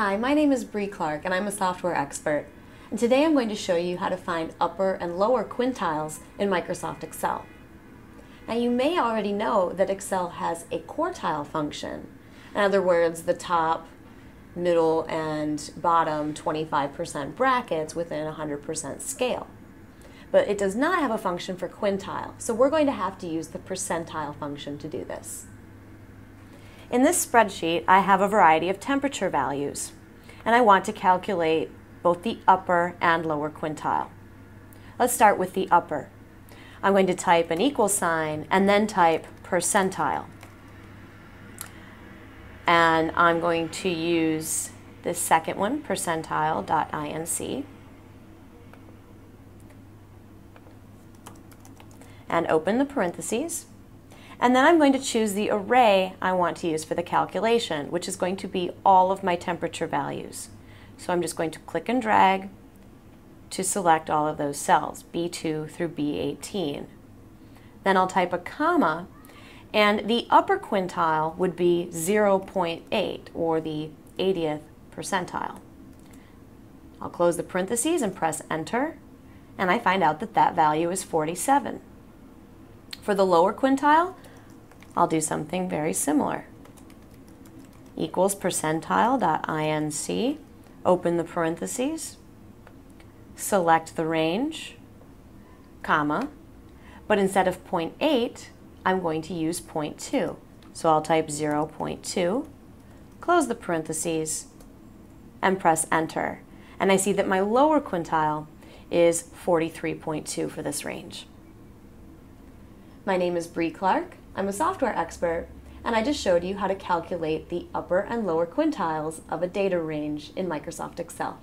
Hi, my name is Brie Clark and I'm a software expert. And today I'm going to show you how to find upper and lower quintiles in Microsoft Excel. Now you may already know that Excel has a quartile function. In other words, the top, middle, and bottom 25% brackets within 100% scale. But it does not have a function for quintile, so we're going to have to use the percentile function to do this. In this spreadsheet, I have a variety of temperature values, and I want to calculate both the upper and lower quintile. Let's start with the upper. I'm going to type an equal sign and then type percentile. And I'm going to use the second one, percentile.inc, and open the parentheses. And then I'm going to choose the array I want to use for the calculation, which is going to be all of my temperature values. So I'm just going to click and drag to select all of those cells, B2 through B18. Then I'll type a comma, and the upper quintile would be 0.8, or the 80th percentile. I'll close the parentheses and press enter, and I find out that that value is 47. For the lower quintile, I'll do something very similar. Equals percentile.inc, open the parentheses, select the range, comma, but instead of 0.8, I'm going to use 0.2. So I'll type 0.2, close the parentheses, and press enter. And I see that my lower quintile is 43.2 for this range. My name is Brie Clark, I'm a software expert, and I just showed you how to calculate the upper and lower quintiles of a data range in Microsoft Excel.